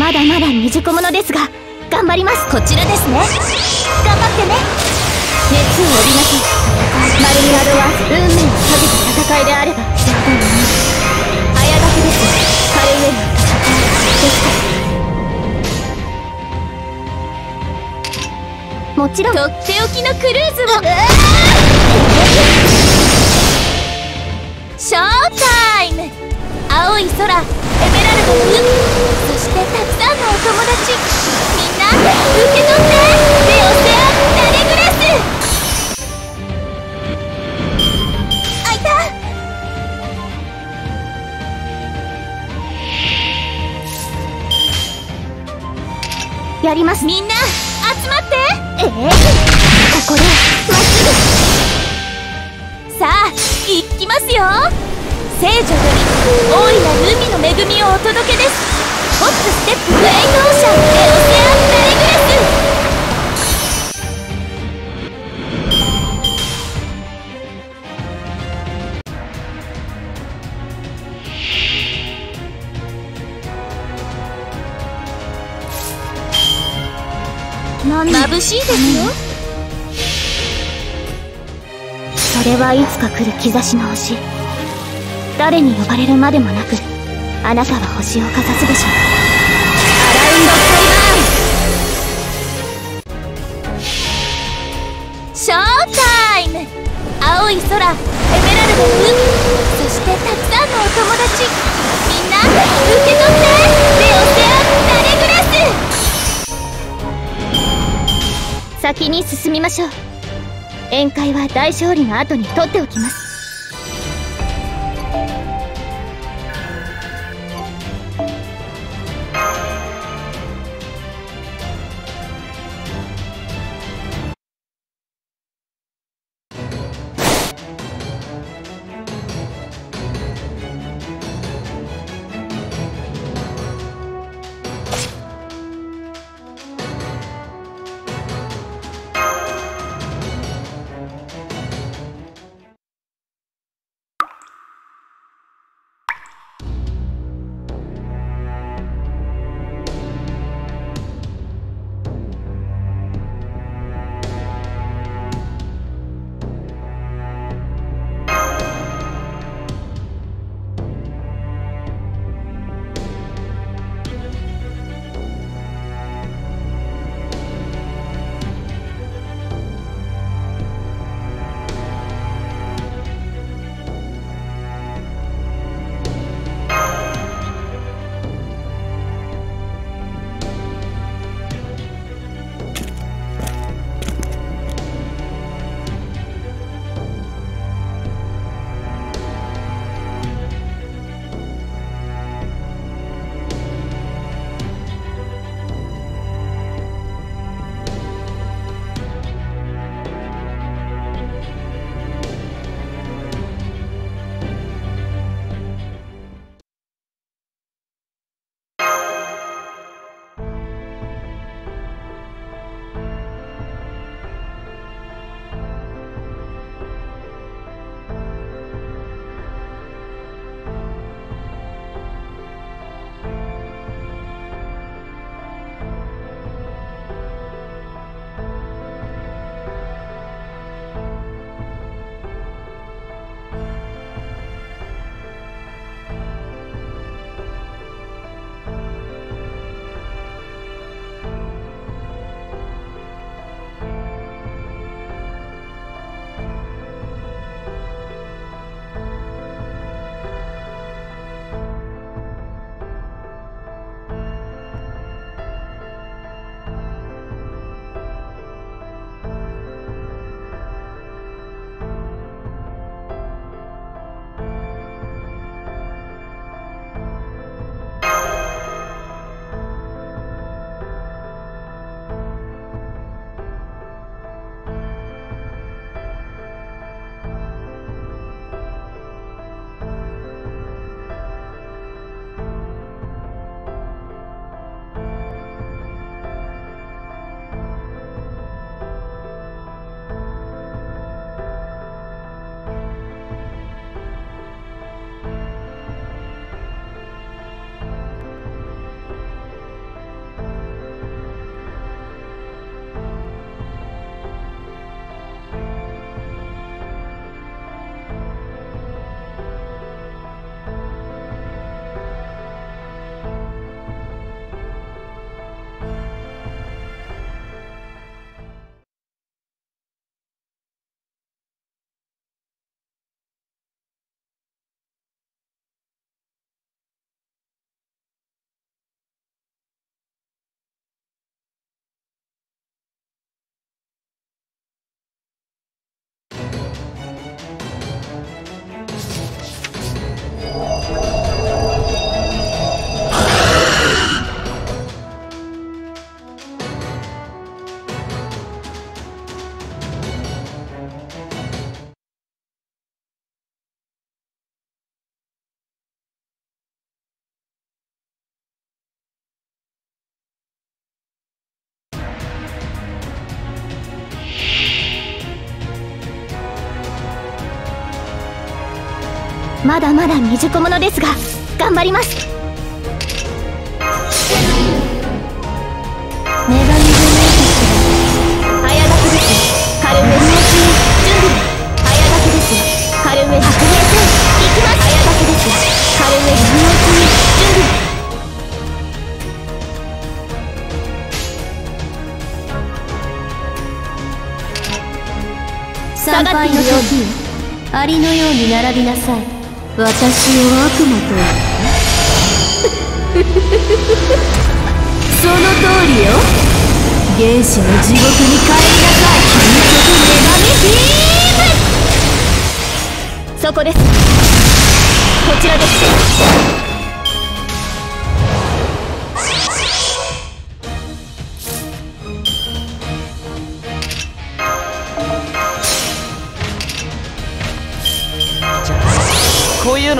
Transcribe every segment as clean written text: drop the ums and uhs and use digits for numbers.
まだまだ未熟者ですが頑張ります。こちらですね。頑張ってね。熱を帯びなきゃ。マルミラドは運命をかけた戦いであれば絶対にあやがけです。カルウェイの戦いですから、もちろんとっておきのクルーズをショータイム。青い空、エメラルドの海、そしてたくさんのお友達、みんな受け取ってレオセアナレグレス。開いた。やります。みんな集まって。ここでまっすぐ。さあ行きますよ。聖女より大いなる海の恵みをお届けです。ホップステップグレイトオーシャンエオセアンナレグレス。眩しいですよ。それはいつか来る兆しの星。誰に呼ばれるまでもなくあなたは星をかざすでしょう。アラウンドカイバーンショータイム。青い空、エメラルドの海、そしてたくさんのお友達、みんな受け取ってレオセアナレグレス。先に進みましょう。宴会は大勝利の後に取っておきます。まだまだ未熟者ですが頑張ります。女神ブルーたちは早がきですカルメ準備。早がきですカルメ白兵戦行きます。早がきですカルメ準備。参拝の時アリのように並びなさい。私を悪魔とその通りよ。原始の地獄に帰りなさい。君と女神チーム、そこです。こちらです。黄昏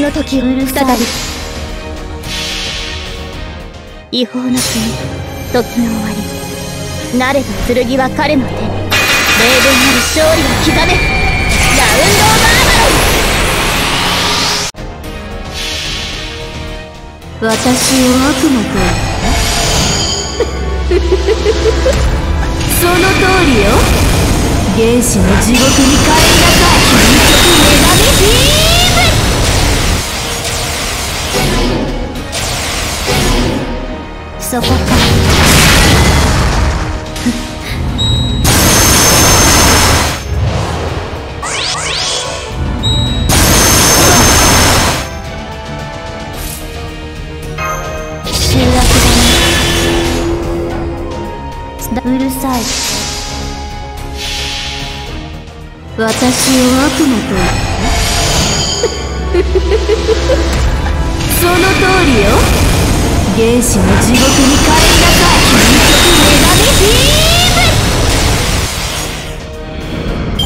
の時を再び違法の国時の終わりなれど剣は彼の手。霊殿なる勝利を刻め。ラウンド・バーバロン。私を悪魔とその通りよ。原始の地獄に帰りなさい。究極女神チーム。そこか修学だね。うるさい。私を悪魔とその通りよ。原始の地獄に帰りなさい。究極女神チー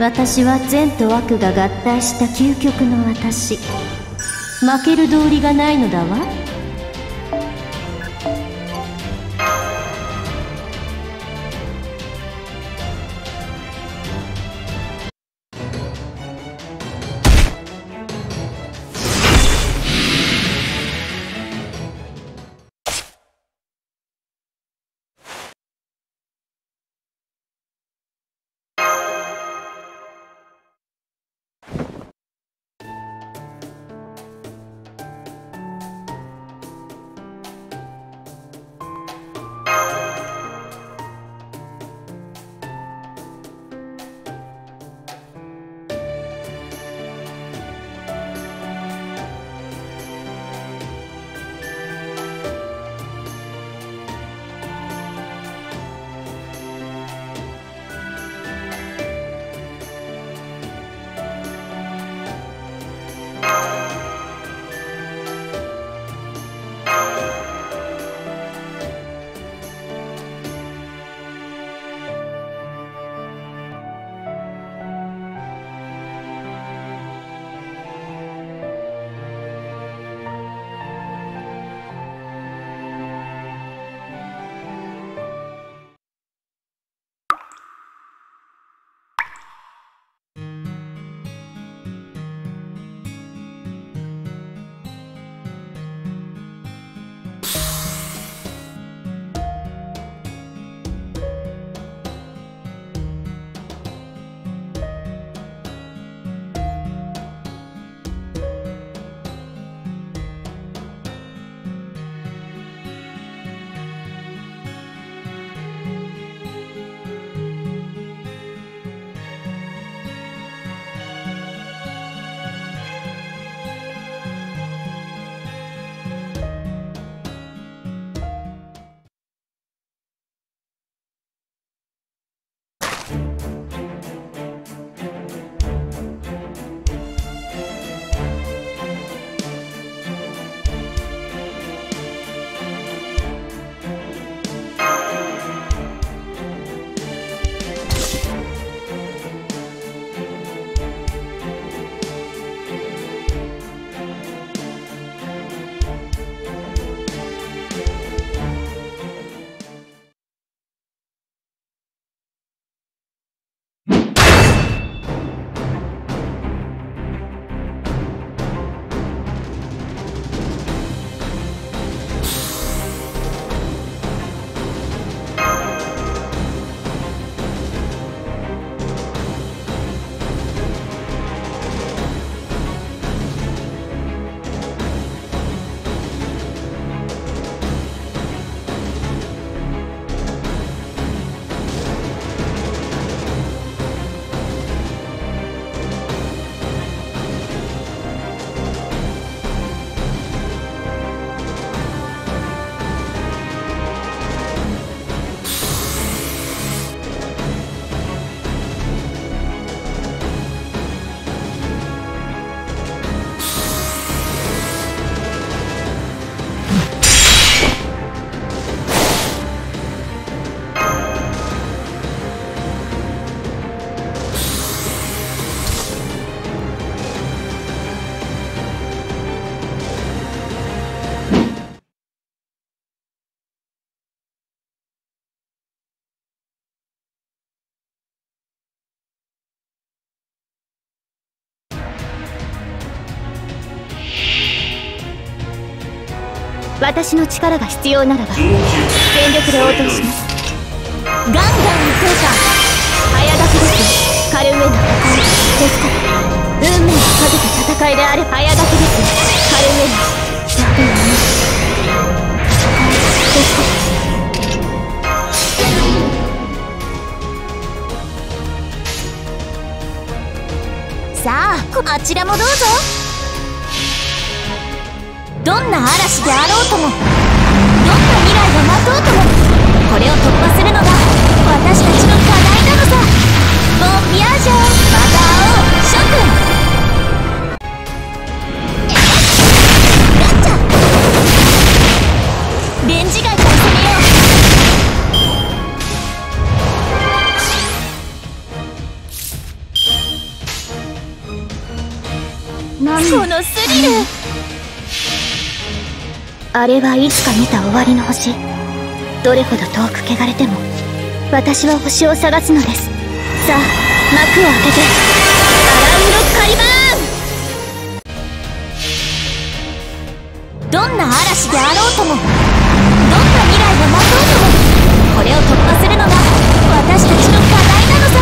ム。私は善と悪が合体した究極の私。負ける道理がないのだわ。私の力が必要ならば全力で応答します。ガンガン行こうか。早がきですよ。カルウェナ破壊ですから、運命をかけた戦いであれ。早がきですよ。カルウェナ破壊ですから。さあ、あちらもどうぞ。どんな嵐であろうとも、どんな未来が待とうとも、これを突破するのが私たちの課題なのさ。ボンビアージャー、また会おう諸君。ガッチャレンジ外から攻めよう。このスリル、あれはいつか見た終わりの星。どれほど遠く汚れても私は星を探すのです。さあ、幕を開けて。アラウンドカリバーン。どんな嵐であろうとも、どんな未来が待とうとも、これを突破するのが私たちの課題なのさ。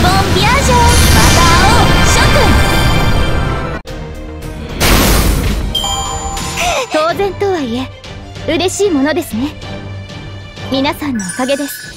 ボンビアージャー、また会おう諸君。当然とはいえ嬉しいものですね。皆さんのおかげです。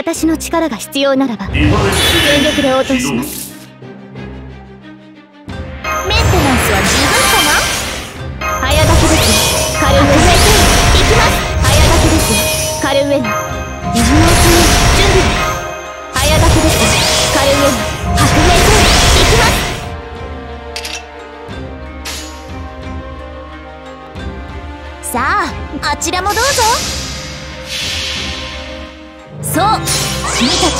私の力が必要ならば全力で応答します。メンテナンスは十分かな。早炊きです。カルウェン。行きます。早炊きです。カルウェン。自分のうちに準備。早炊きです。カルウェン。革命戦。行きます。さあ、あちらもどうぞ。そう、君たち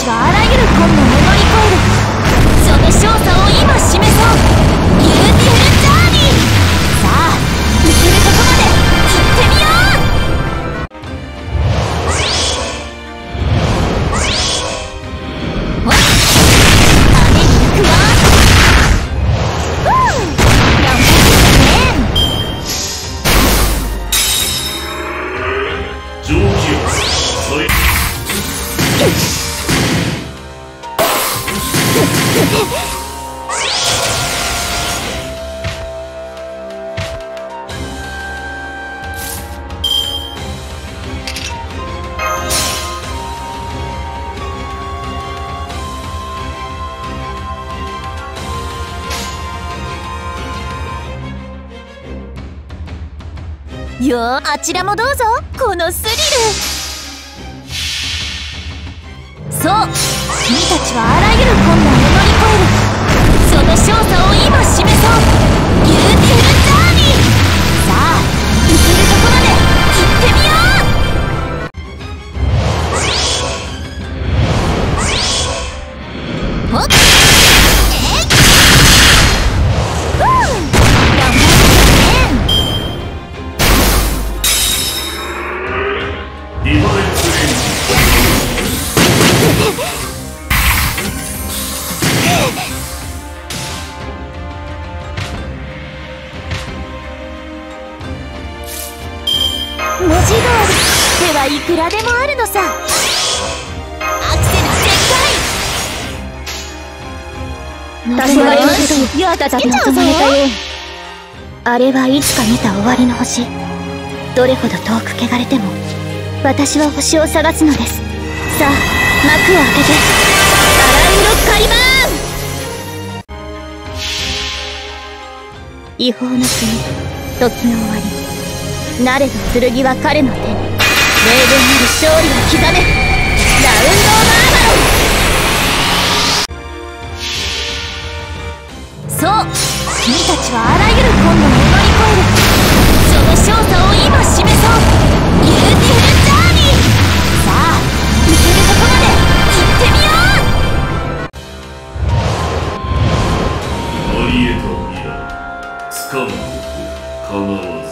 はあらゆる困難を乗り越える、その勝者を今示そう。ビューティフルジャーニー。さあ、行けるとこまで行ってみよう。おっ、雨に行くわ。よ、あちらもどうぞ。このスリル。そう、君たちはあらゆる困難を乗り越える、その勝者を今示そう。ビューティフルジャーニー。さあ、行けるとこまで行ってみよう。いくらでもあるのさ。アクセル全開。助かりました。やったぜ。あれはいつか見た終わりの星。どれほど遠く汚れても私は星を探すのです。さあ、幕を開けてバランロッカリバーン。違法の国、時の終わりなれど剣は彼の手に。名言なる勝利は刻め。ラウンドオブアーマロン。そう、君たちはあらゆる困難を乗り越える、その勝者を今示そう。ビューティフルジャーニー。さあ、行けるとこまで行ってみよう。ありえた未来、つかむことかなわず。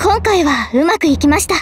今回はうまくいきました。